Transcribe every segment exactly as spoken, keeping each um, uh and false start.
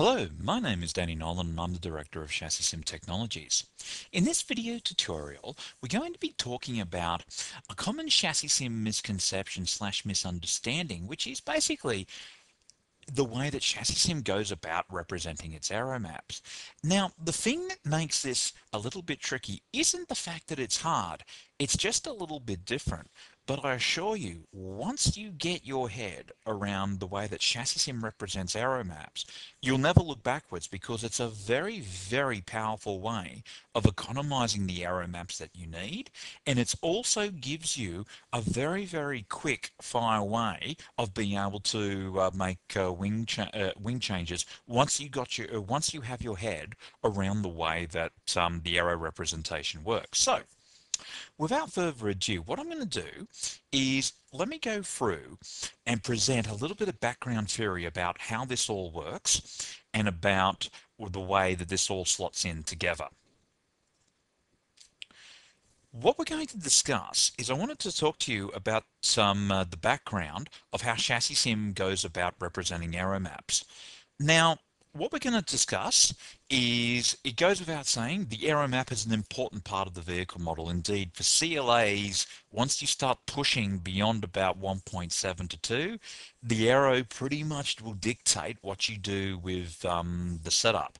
Hello, my name is Danny Nowlan and I'm the Director of ChassisSim Technologies. In this video tutorial, we're going to be talking about a common ChassisSim misconception slash misunderstanding, which is basically the way that ChassisSim goes about representing its aero maps. Now, the thing that makes this a little bit tricky isn't the fact that it's hard, it's just a little bit different. But I assure you, once you get your head around the way that ChassisSim represents aero maps, you'll never look backwards, because it's a very, very powerful way of economizing the aero maps that you need. And it also gives you a very, very quick fire way of being able to uh, make uh, wing, cha uh, wing changes once you, got your, uh, once you have your head around the way that um, the aero representation works. So, without further ado, what I'm going to do is let me go through and present a little bit of background theory about how this all works and about the way that this all slots in together. What we're going to discuss is I wanted to talk to you about some uh, the background of how ChassisSim goes about representing aero maps. Now, what we're going to discuss is, it goes without saying, the aero map is an important part of the vehicle model. Indeed, for C L As, once you start pushing beyond about one point seven to two, the aero pretty much will dictate what you do with um, the setup.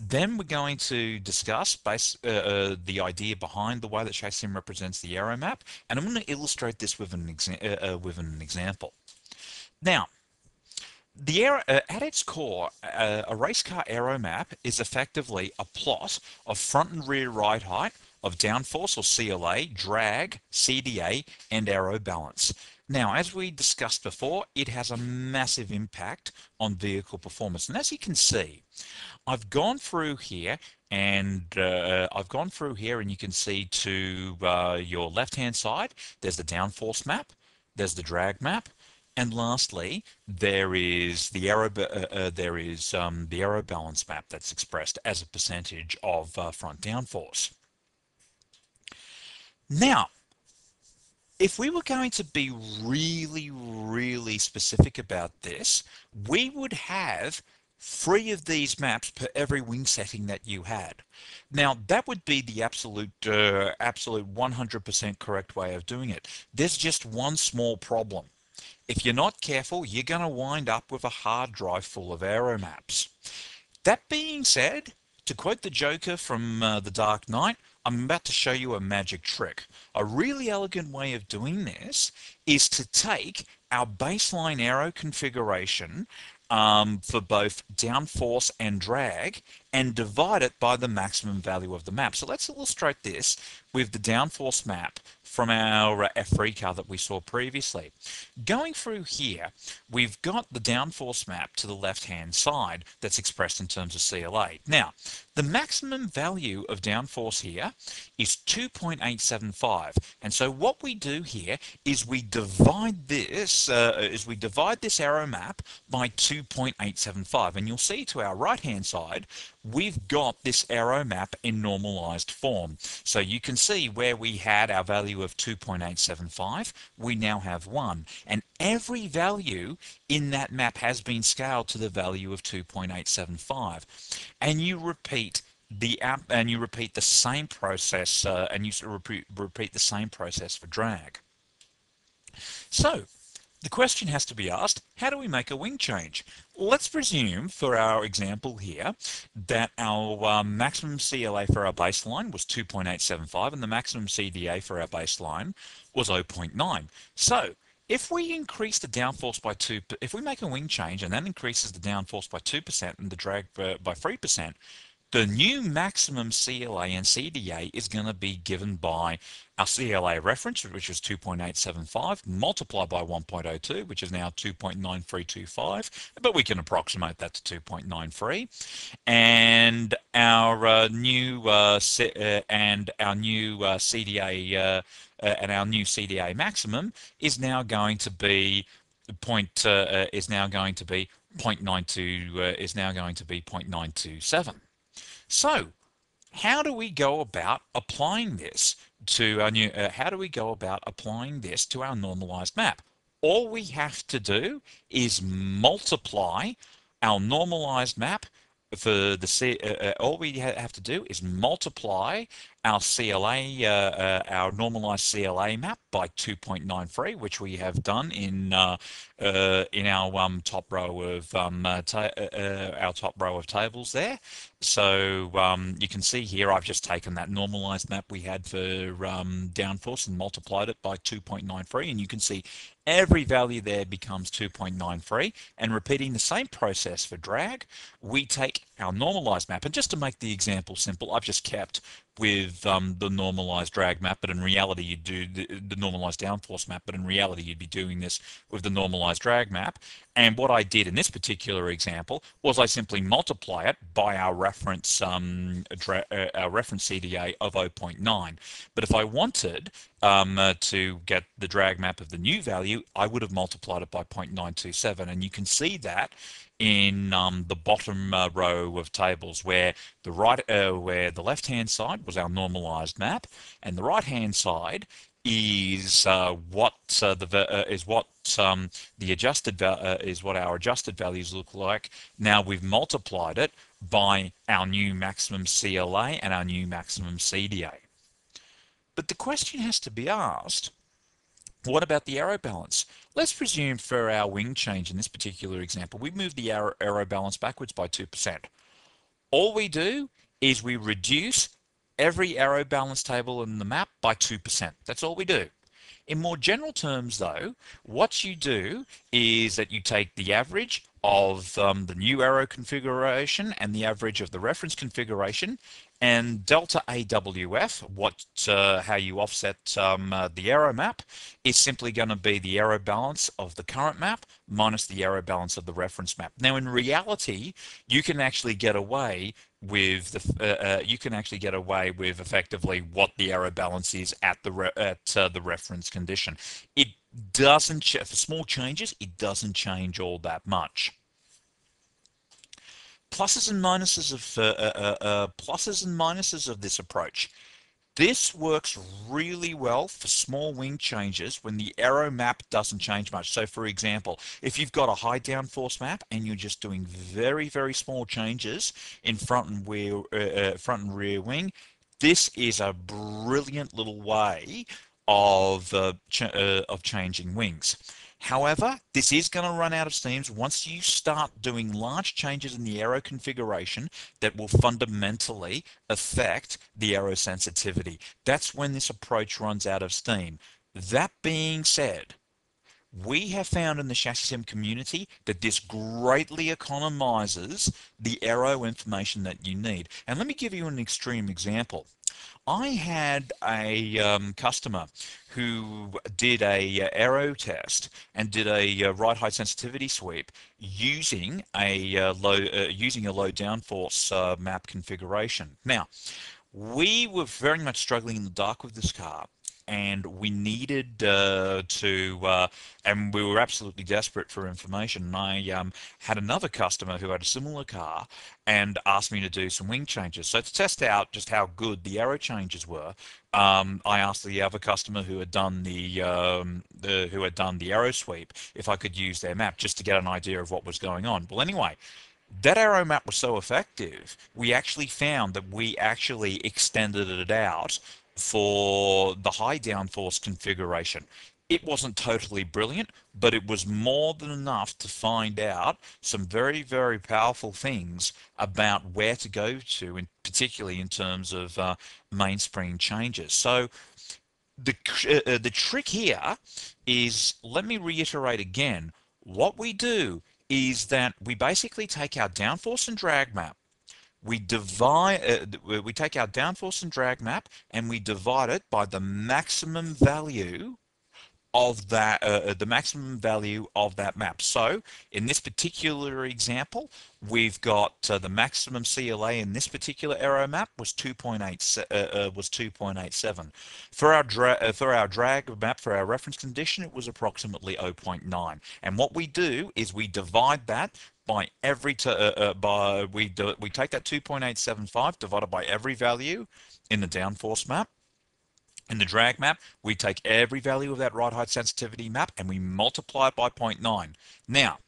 Then we're going to discuss base, uh, uh, the idea behind the way that ChassisSim represents the aero map, and I'm going to illustrate this with an, exa uh, uh, with an example. Now, The aero, uh, at its core, uh, a race car aero map is effectively a plot of front and rear ride height, of downforce or C L A, drag, C D A, and aero balance. Now, as we discussed before, it has a massive impact on vehicle performance. And as you can see, I've gone through here and uh, I've gone through here and you can see to uh, your left-hand side, there's the downforce map, there's the drag map, and lastly, there is the aero uh, uh, there is um, the aero balance map that's expressed as a percentage of uh, front downforce. Now, if we were going to be really, really specific about this, we would have three of these maps per every wing setting that you had. Now, that would be the absolute uh, absolute one hundred percent correct way of doing it. There's just one small problem. If you're not careful, you're going to wind up with a hard drive full of aero maps. That being said, to quote the Joker from uh, The Dark Knight, I'm about to show you a magic trick. A really elegant way of doing this is to take our baseline aero configuration um, for both downforce and drag and divide it by the maximum value of the map. So let's illustrate this with the downforce map from our F three car that we saw previously. Going through here, we've got the downforce map to the left-hand side that's expressed in terms of C L A. Now, the maximum value of downforce here is two point eight seven five. And so what we do here is we divide this, uh, is we divide this aero map by two point eight seven five. And you'll see to our right-hand side, we've got this aero map in normalized form. So you can see where we had our value of two point eight seven five, we now have one. And every value in that map has been scaled to the value of two point eight seven five. And you repeat the app, and you repeat the same process, uh, and you repeat, repeat the same process for drag. So, the question has to be asked, how do we make a wing change? Let's presume for our example here that our uh, maximum C L A for our baseline was two point eight seven five and the maximum C D A for our baseline was zero point nine. So if we increase the downforce by two, if we make a wing change and that increases the downforce by two percent and the drag by three percent, the new maximum C L A and C D A is going to be given by our C L A reference, which was two point eight seven five, multiplied by one point zero two, which is now two point nine three two five, but we can approximate that to two point nine three, and our uh, new uh, C uh, and our new uh, CDA uh, uh, and our new C D A maximum is now going to be point uh, uh, is now going to be zero point nine two uh, is now going to be zero point nine two seven. So, how do we go about applying this to our new? Uh, how do we go about applying this to our normalized map? All we have to do is multiply our normalized map for the C, uh, uh, all we ha have to do is multiply our C L A, uh, uh, our normalized C L A map by two point nine three, which we have done in uh, uh, in our um, top row of um, uh, uh, our top row of tables there. So um, you can see here I've just taken that normalized map we had for um, Downforce and multiplied it by two point nine three, and you can see every value there becomes two point nine three. And repeating the same process for drag, we take our normalized map, and just to make the example simple, I've just kept with um, the normalized drag map, but in reality you do the, the normalized downforce map, but in reality you'd be doing this with the normalized drag map. And what I did in this particular example was I simply multiply it by our reference um, dra uh, our reference C D A of zero point nine. But if I wanted um, uh, to get the drag map of the new value, I would have multiplied it by zero point nine two seven, and you can see that in um, the bottom uh, row of tables, where the right, uh, where the left-hand side was our normalized map, and the right-hand side is uh, what uh, the uh, is what um, the adjusted uh, is what our adjusted values look like. Now we've multiplied it by our new maximum C L A and our new maximum C D A. But the question has to be asked: what about the arrow balance? Let's presume for our wing change in this particular example, we move the arrow, arrow balance backwards by two percent. All we do is we reduce every arrow balance table in the map by two percent. That's all we do. In more general terms though, what you do is that you take the average of um, the new arrow configuration and the average of the reference configuration, and delta A W F, what uh, how you offset um, uh, the arrow map, is simply going to be the arrow balance of the current map minus the arrow balance of the reference map. Now in reality, you can actually get away with the uh, uh, you can actually get away with effectively what the arrow balance is at the re at uh, the reference condition. It doesn't ch for small changes, it doesn't change all that much. Pluses and minuses of uh, uh, uh, pluses and minuses of this approach. This works really well for small wing changes when the arrow map doesn't change much. So for example, if you've got a high downforce map and you're just doing very, very small changes in front and rear, uh, front and rear wing, this is a brilliant little way of uh, ch uh, of changing wings. However, this is going to run out of steam once you start doing large changes in the arrow configuration that will fundamentally affect the arrow sensitivity. That's when this approach runs out of steam. That being said, we have found in the ChassisSim community that this greatly economizes the arrow information that you need. And let me give you an extreme example. I had a um, customer who did a uh, arrow test and did a uh, right height sensitivity sweep using a uh, low uh, using a low downforce uh, map configuration. Now, we were very much struggling in the dark with this car, and we needed uh, to, uh, and we were absolutely desperate for information. And I um, had another customer who had a similar car and asked me to do some wing changes. So to test out just how good the arrow changes were, um, I asked the other customer who had done the, um, the who had done the arrow sweep if I could use their map just to get an idea of what was going on. Well, anyway, that arrow map was so effective, we actually found that we actually extended it out for the high downforce configuration. It wasn't totally brilliant, but it was more than enough to find out some very, very powerful things about where to go to, and particularly in terms of uh, mainspring changes. So the, uh, the trick here is, let me reiterate again, what we do is that we basically take our downforce and drag map, We divide. Uh, we take our downforce and drag map, and we divide it by the maximum value of that. Uh, the maximum value of that map. So, in this particular example, we've got uh, the maximum C L A in this particular arrow map was two point eight. Uh, uh, was two point eight seven. For our dra uh, for our drag map, for our reference condition, it was approximately zero point nine. And what we do is we divide that by every t uh, uh, by we do, we take that two point eight seven five divided by every value in the downforce map. In the drag map, we take every value of that right height sensitivity map and we multiply it by zero point nine. Now,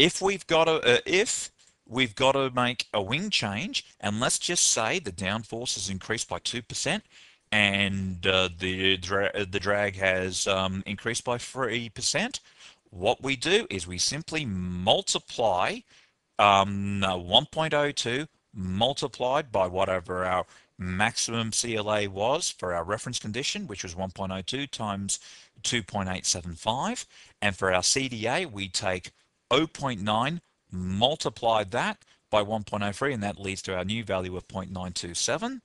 if we've got a, uh, if we've got to make a wing change, and let's just say the downforce has increased by two percent, and uh, the, dra the drag has um, increased by three percent, what we do is we simply multiply um, one point oh two multiplied by whatever our maximum C L A was for our reference condition, which was one point oh two times two point eight seven five, and for our C D A we take zero point nine, multiply that by one point oh three, and that leads to our new value of zero point nine two seven.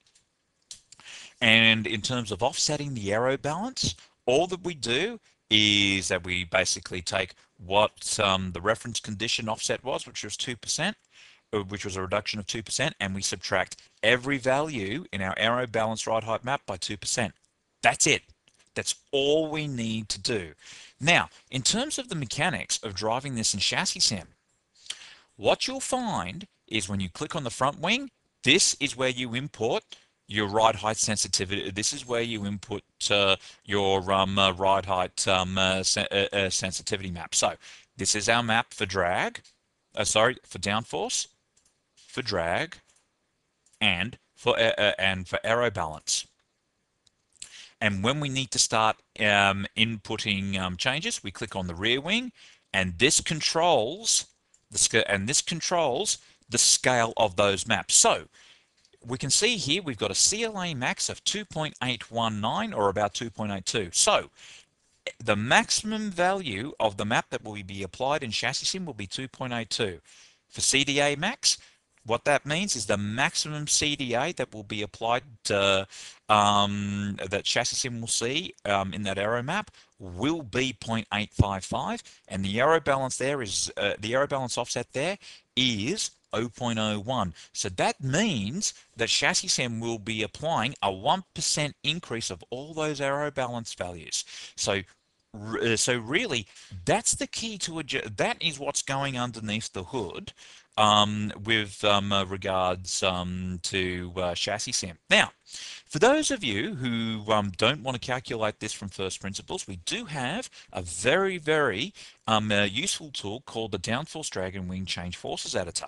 And in terms of offsetting the aero balance, all that we do is that we basically take what um, the reference condition offset was, which was two percent, which was a reduction of two percent, and we subtract every value in our aero balance ride height map by two percent. That's it. That's all we need to do. Now, in terms of the mechanics of driving this in ChassisSim, what you'll find is when you click on the front wing, this is where you import your ride height sensitivity. This is where you input uh, your um, uh, ride height um, uh, sen uh, uh, sensitivity map. So this is our map for drag, uh, sorry, for downforce, for drag, and for uh, uh, and for aero balance. And when we need to start um, inputting um, changes, we click on the rear wing, and this controls the scale, and this controls the scale of those maps. So we can see here we've got a C L A max of two point eight one nine, or about two point eight two. So the maximum value of the map that will be applied in ChassisSim will be two point eight two. For C D A max, what that means is the maximum C D A that will be applied to, um, that ChassisSim will see um, in that aero map will be zero point eight five five, and the aero balance there is uh, the aero balance offset there is zero point zero one. So that means that ChassisSim will be applying a one percent increase of all those aero balance values. So, so really, that's the key to adjust. That is what's going underneath the hood um, with um, uh, regards um, to uh, ChassisSim. Now, for those of you who um, don't want to calculate this from first principles, we do have a very, very um, uh, useful tool called the Downforce Drag and Wing Change Forces Editor.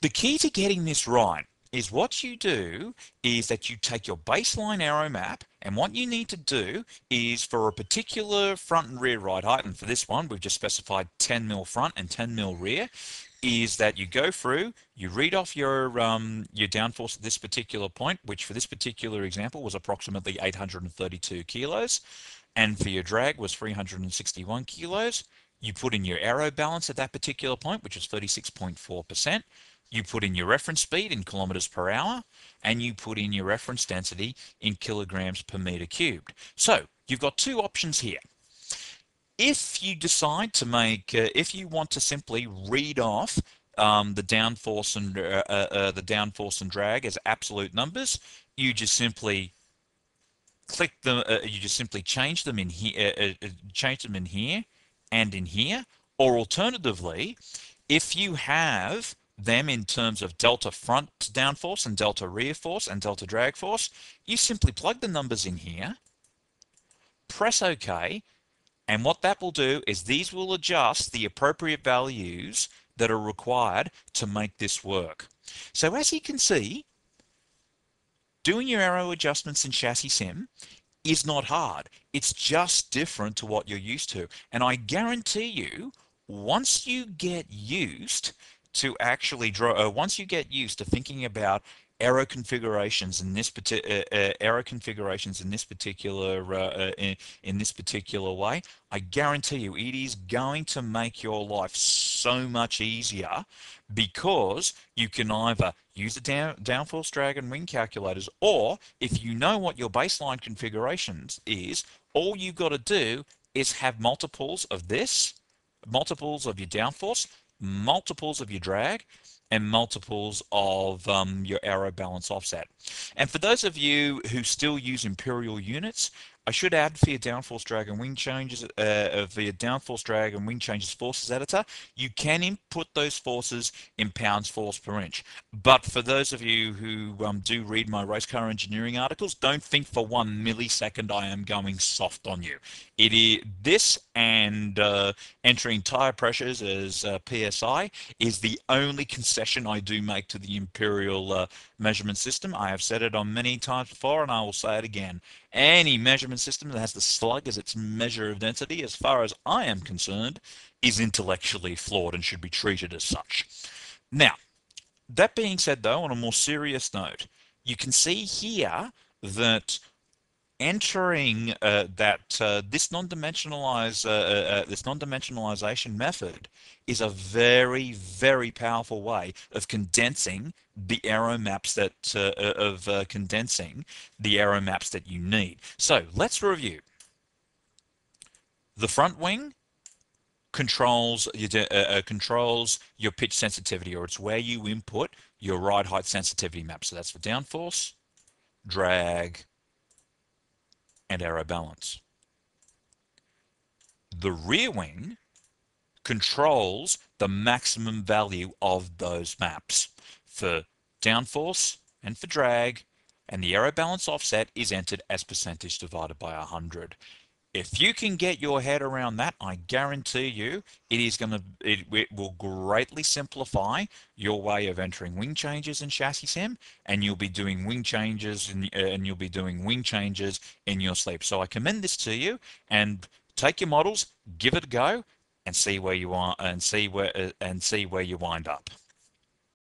The key to getting this right is what you do is that you take your baseline aero map, and what you need to do is for a particular front and rear ride height, and for this one we've just specified ten mil front and ten mil rear, is that you go through, you read off your um, your downforce at this particular point, which for this particular example was approximately eight hundred thirty-two kilos, and for your drag was three hundred sixty-one kilos. You put in your aero balance at that particular point, which is thirty-six point four percent. You put in your reference speed in kilometers per hour, and you put in your reference density in kilograms per meter cubed. So you've got two options here. If you decide to make, uh, if you want to simply read off um, the downforce and uh, uh, the downforce and drag as absolute numbers, you just simply click them. Uh, you just simply change them in here. Uh, uh, change them in here and in here, or alternatively, if you have them in terms of delta front downforce and delta rear force and delta drag force, you simply plug the numbers in here, press OK, and what that will do is these will adjust the appropriate values that are required to make this work. So as you can see, doing your aero adjustments in ChassisSim is not hard. It's just different to what you're used to, and I guarantee you, once you get used to actually draw, uh, once you get used to thinking about aero configurations in this particular uh, uh, aero configurations in this particular uh, uh, in, in this particular way, I guarantee you it is going to make your life so much easier, because you can either use the down, downforce, drag, and wing calculators, or if you know what your baseline configurations is, all you've got to do is have multiples of this, multiples of your downforce, multiples of your drag, and multiples of um, your aero balance offset. And for those of you who still use imperial units, I should add via Downforce Drag and Wing Changes, uh, via Downforce Drag and Wing Changes Forces Editor, you can input those forces in pounds force per inch. But for those of you who um, do read my race car engineering articles, don't think for one millisecond I am going soft on you. It is this and uh, entering tire pressures as uh, P S I is the only concession I do make to the imperial uh, measurement system. I have said it on many times before, and I will say it again. Any measurement system that has the slug as its measure of density, as far as I am concerned, is intellectually flawed and should be treated as such. Now, that being said, though, on a more serious note, you can see here that entering uh, that uh, this non-dimensionalize uh, uh, this non-dimensionalization method is a very, very powerful way of condensing the aero maps that uh, of uh, condensing the aero maps that you need. So let's review. The front wing controls your uh, controls your pitch sensitivity, or it's where you input your ride height sensitivity map. So that's for downforce, drag, and aero balance. The rear wing controls the maximum value of those maps for downforce and for drag, and the aero balance offset is entered as percentage divided by one hundred. If you can get your head around that, I guarantee you it is going to it, it will greatly simplify your way of entering wing changes in ChassisSim, and you'll be doing wing changes in, uh, and you'll be doing wing changes in your sleep. So I commend this to you, and take your models, give it a go, and see where you are, and see where uh, and see where you wind up.